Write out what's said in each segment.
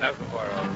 Not from far off.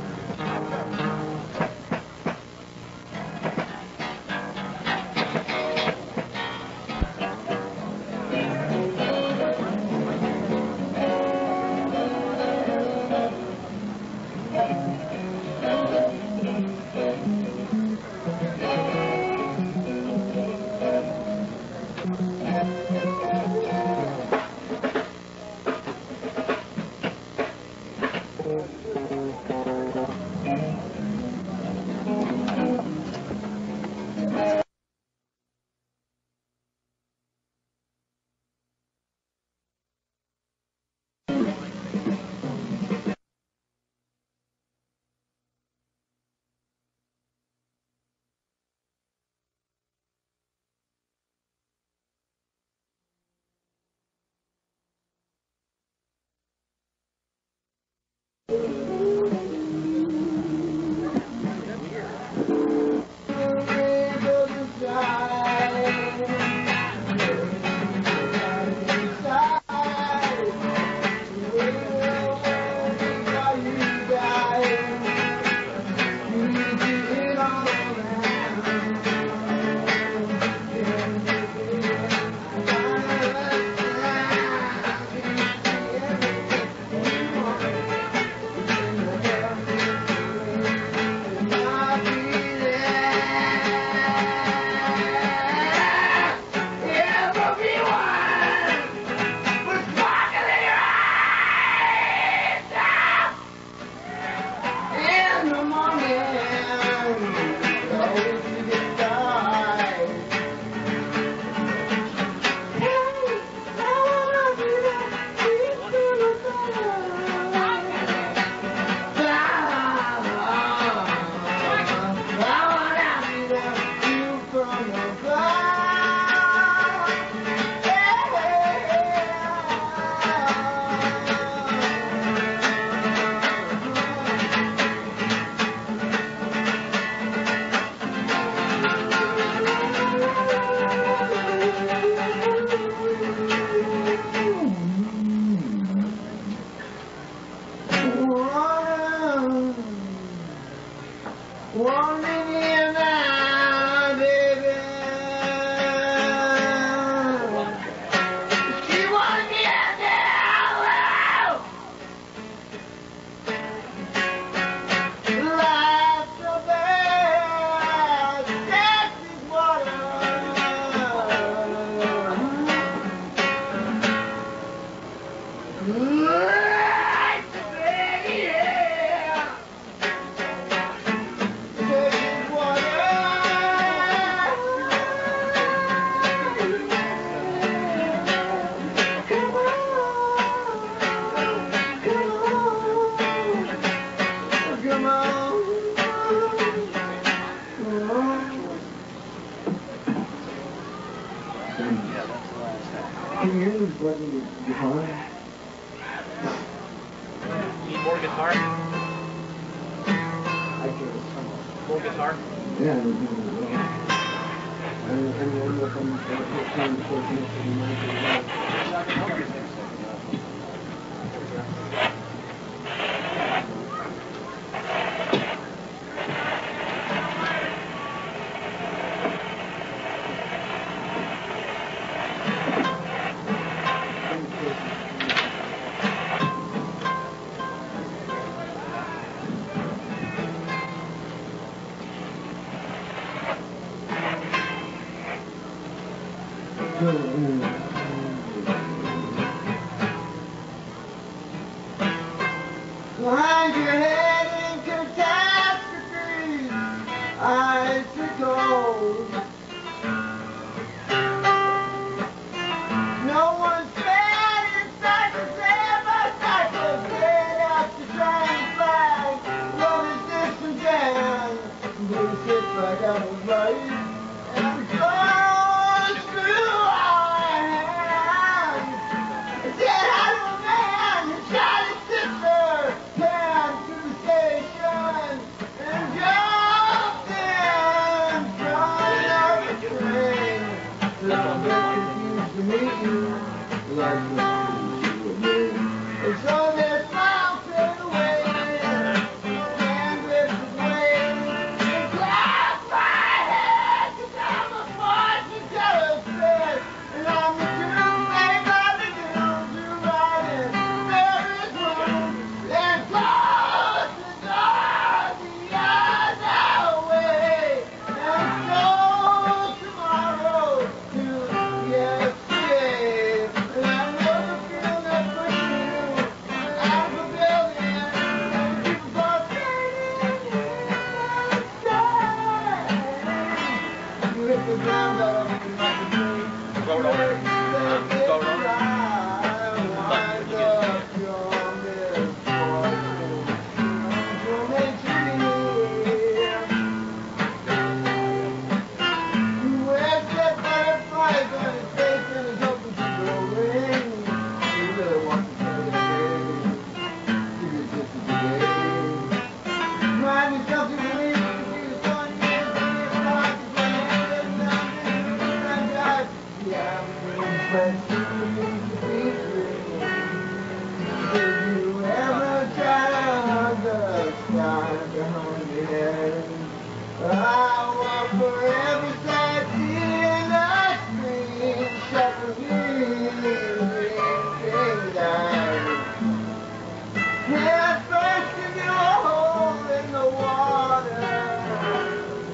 Can't fathom your hole in the water.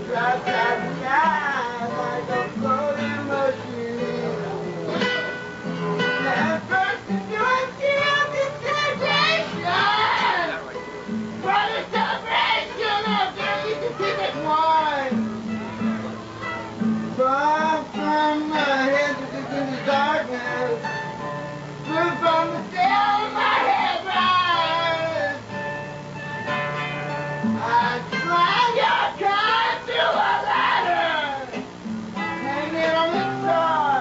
Drives out the eye like a floating machine. Can't fathom your skill disintegration. For the celebration of the specific one. Run from my head into the darkness. Run from the cell of my head. I drag your kind to a ladder, hanging on the star.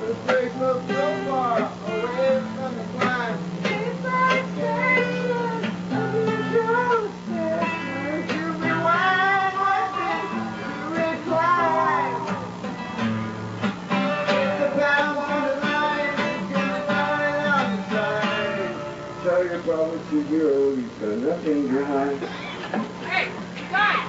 The bridge looks so far away from the climb. If I can't of your shoes, would you rewind my things to recline? The balance on the line is coming on and on the side. Tell your problems to you, you've got nothing behind. Hey, guys,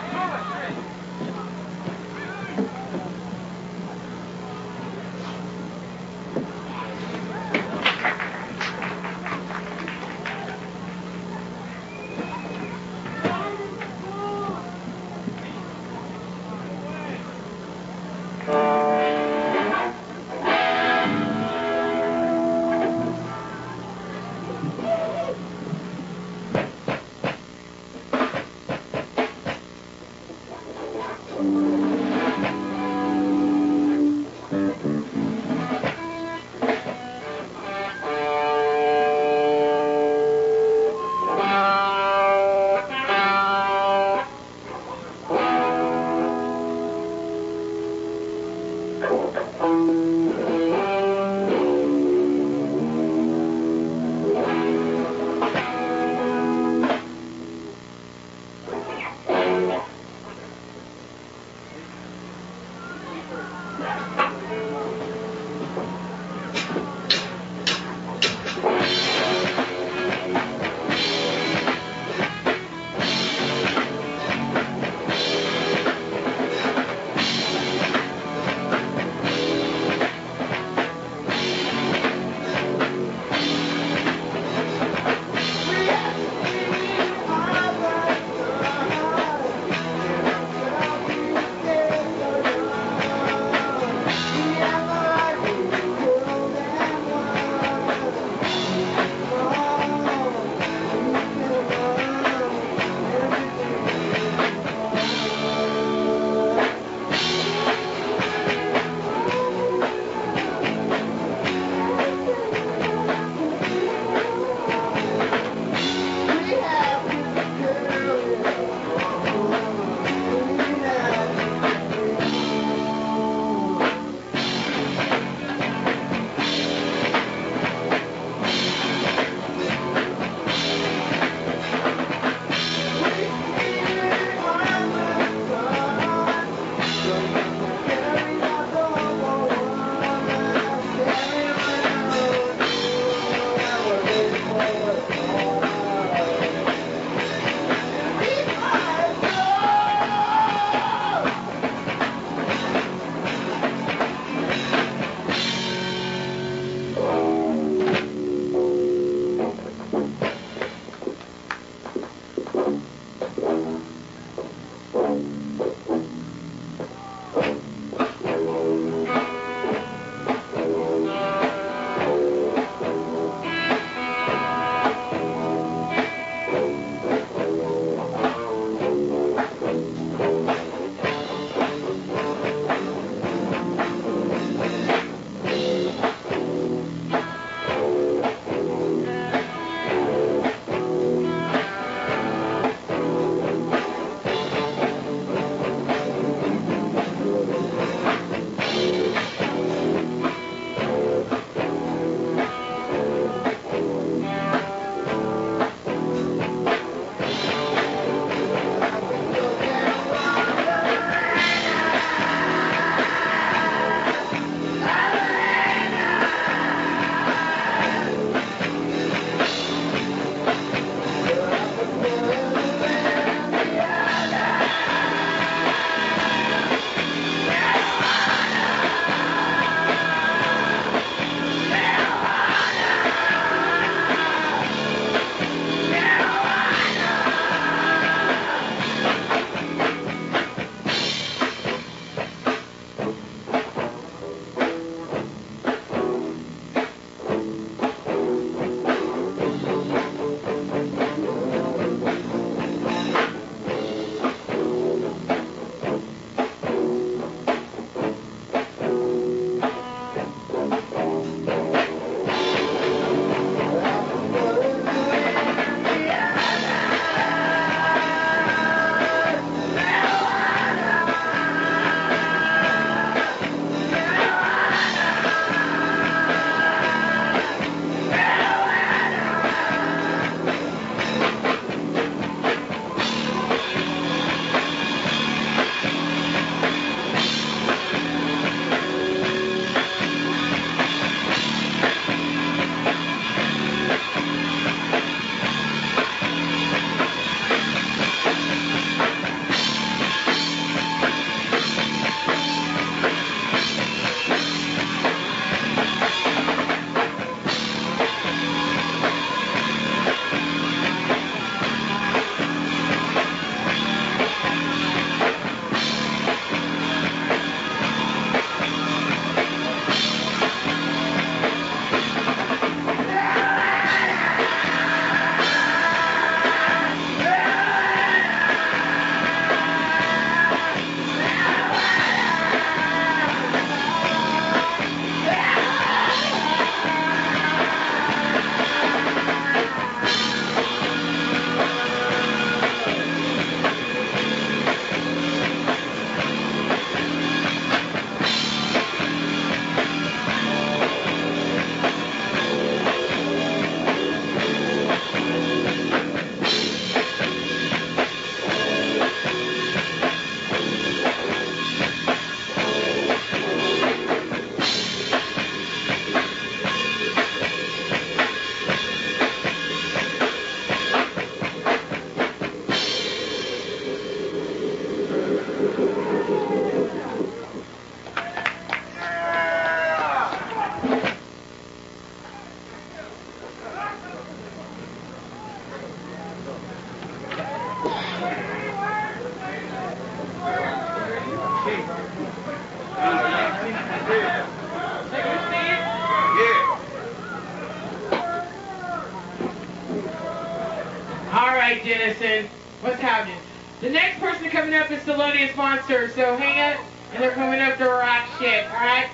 right, Jennison. What's happening? The next person coming up is Thelonious Monster, so hang up, and they're coming up to rock shit, all right?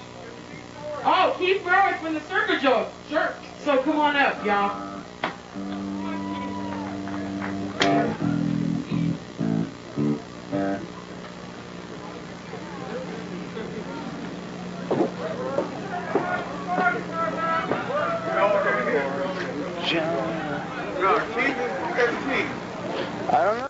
Oh, Keith Burrows from the Circle Jerk. Sure. So come on up, y'all. I don't know.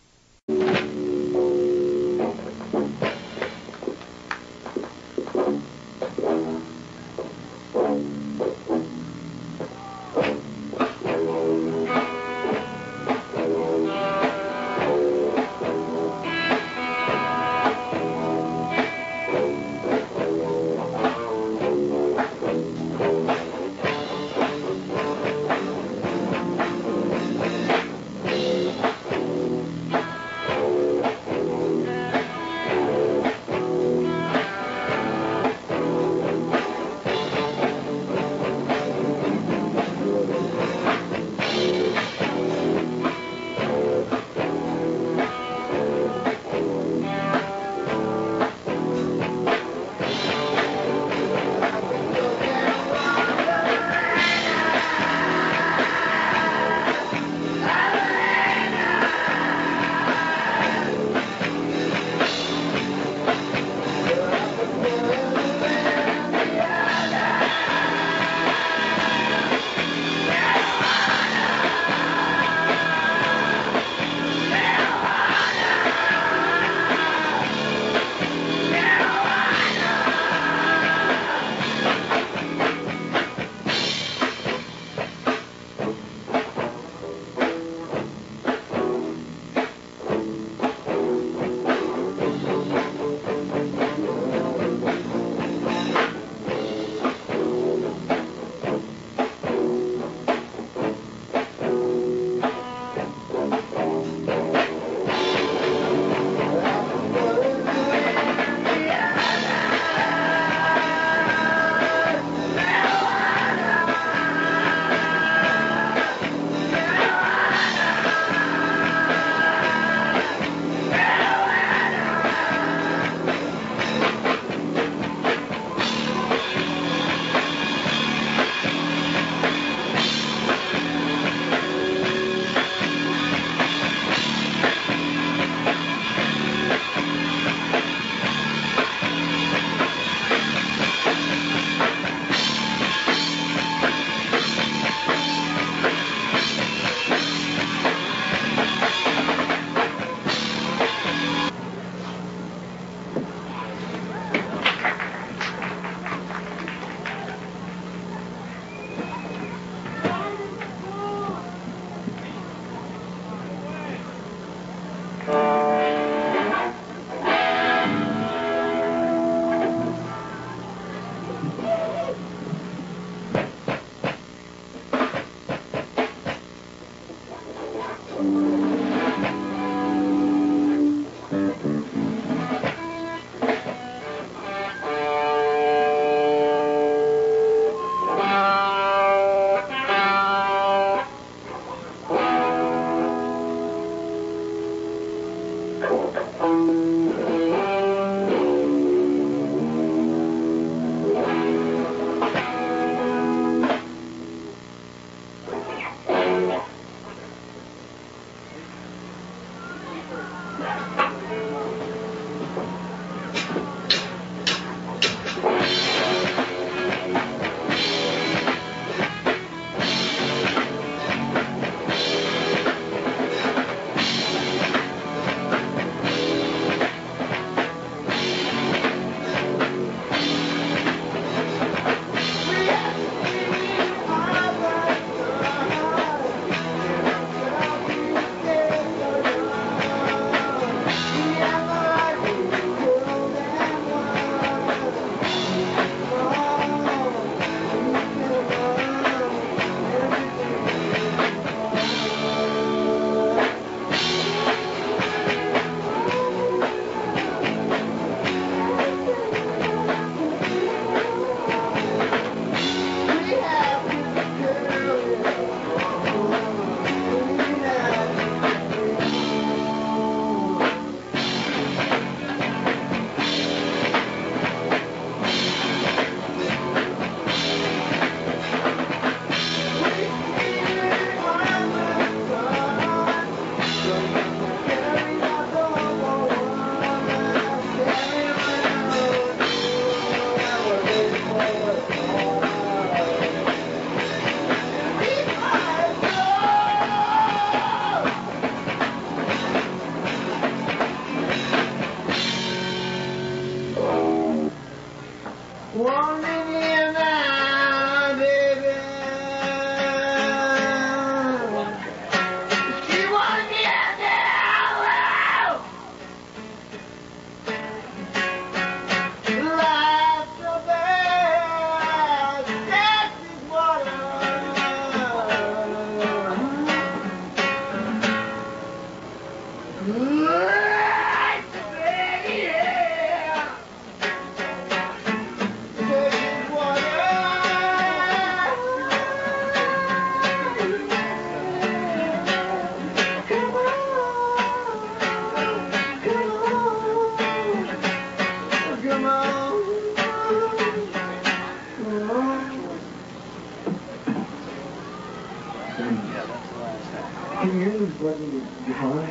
years wasn't guitar.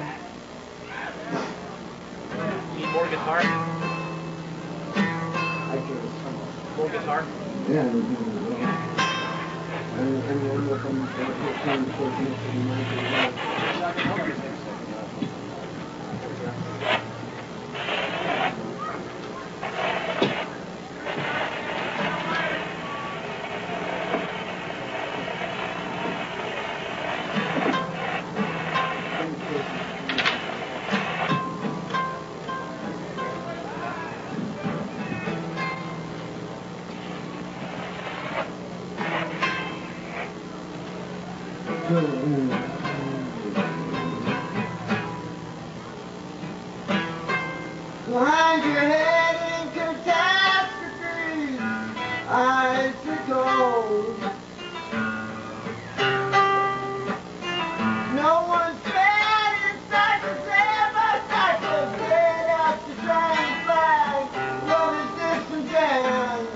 Need more guitar? I guess. More guitar? Yeah, I don't know. Behind your head in catastrophe, eyes to gold. No one's bad in cycles, there by cycles, dead after trying to fly. Love is this and down,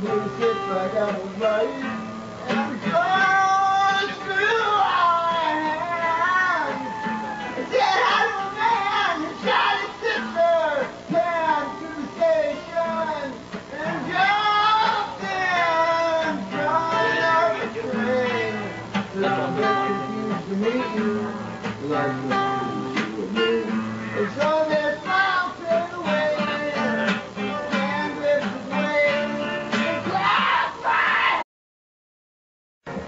blue sits like I was right.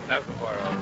That's the part of it.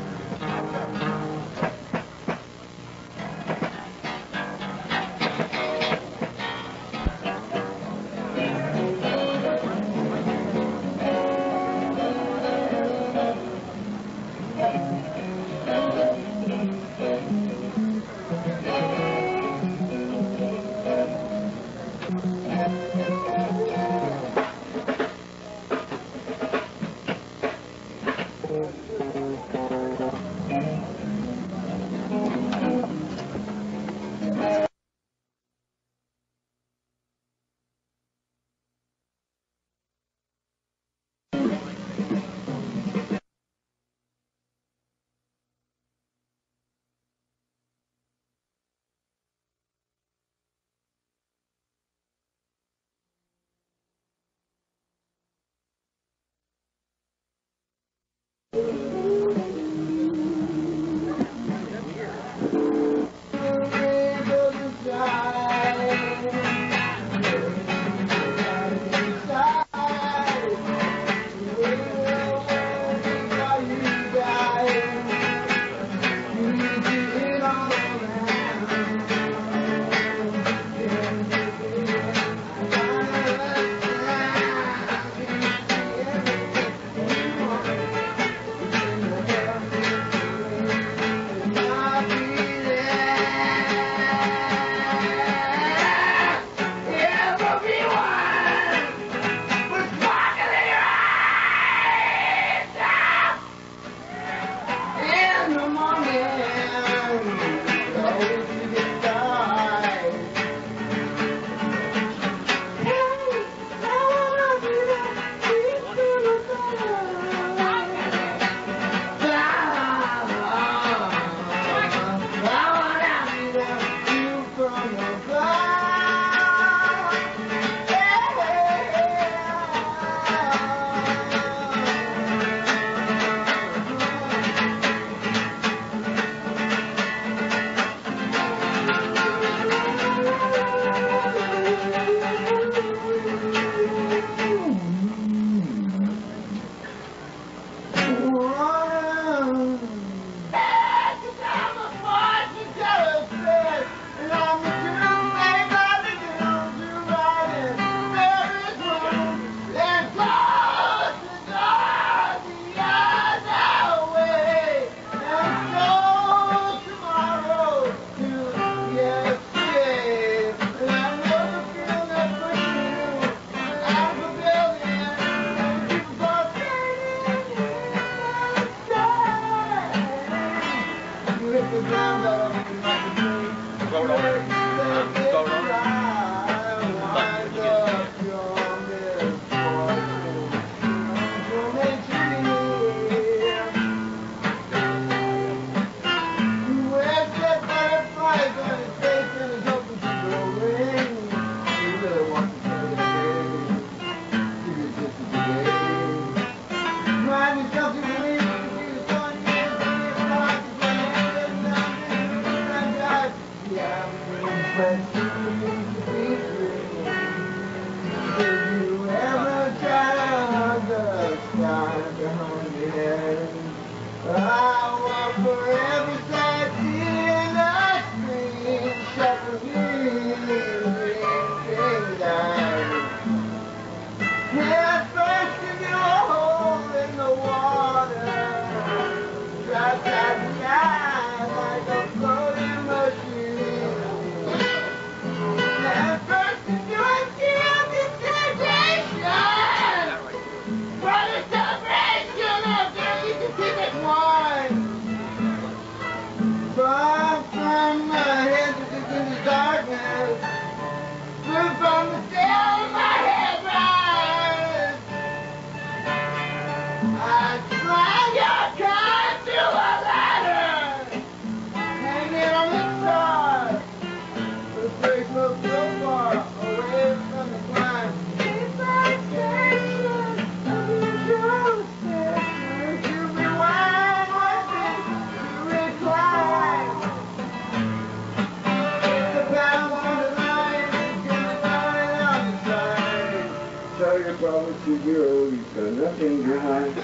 Promise you, girl, you've got nothing behind.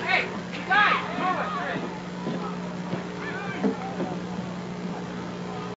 Hey, guys, come on,